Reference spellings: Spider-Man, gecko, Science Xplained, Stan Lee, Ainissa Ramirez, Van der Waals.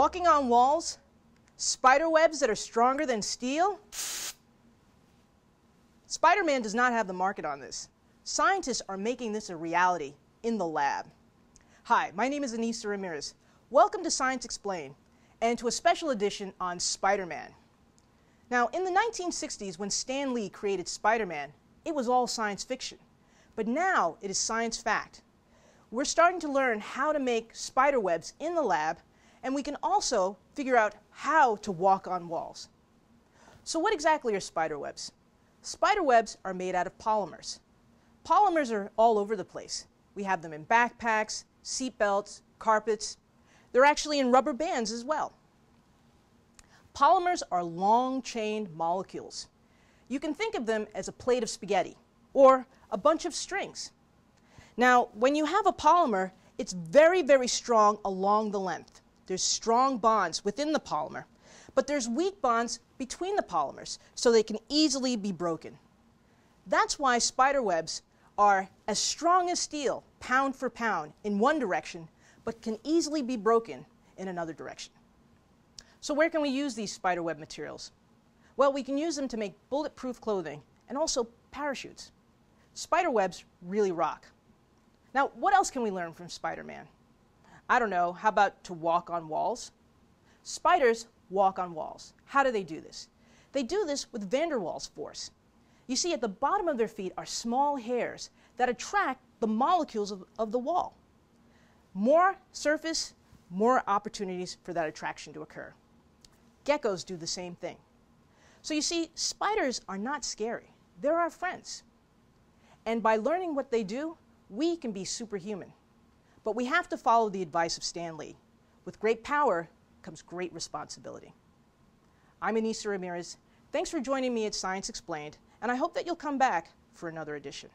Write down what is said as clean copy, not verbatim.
walking on walls, spider webs that are stronger than steel. Spider-Man does not have the market on this. Scientists are making this a reality in the lab. Hi, my name is Ainissa Ramirez. Welcome to Science Explained and to a special edition on Spider-Man. Now, in the 1960s, when Stan Lee created Spider-Man, it was all science fiction. But now it is science fact. We're starting to learn how to make spider webs in the lab, and we can also figure out how to walk on walls. So what exactly are spider webs? Spider webs are made out of polymers. Polymers are all over the place. We have them in backpacks, seatbelts, carpets. They're actually in rubber bands as well. Polymers are long-chained molecules. You can think of them as a plate of spaghetti or a bunch of strings. Now, when you have a polymer, it's very, very strong along the length. There's strong bonds within the polymer, but there's weak bonds between the polymers, so they can easily be broken. That's why spider webs are as strong as steel, pound for pound, in one direction, but can easily be broken in another direction. So where can we use these spiderweb materials? Well, we can use them to make bulletproof clothing and also parachutes. Spiderwebs really rock. Now, what else can we learn from Spider-Man? I don't know, how about to walk on walls? Spiders walk on walls. How do they do this? They do this with Van der Waals force. You see, at the bottom of their feet are small hairs that attract the molecules of the wall. More surface, more opportunities for that attraction to occur. Geckos do the same thing. So you see, spiders are not scary. They're our friends. And by learning what they do, we can be superhuman. But we have to follow the advice of Stan Lee. With great power comes great responsibility. I'm Ainissa Ramirez. Thanks for joining me at Science Explained, and I hope that you'll come back for another edition.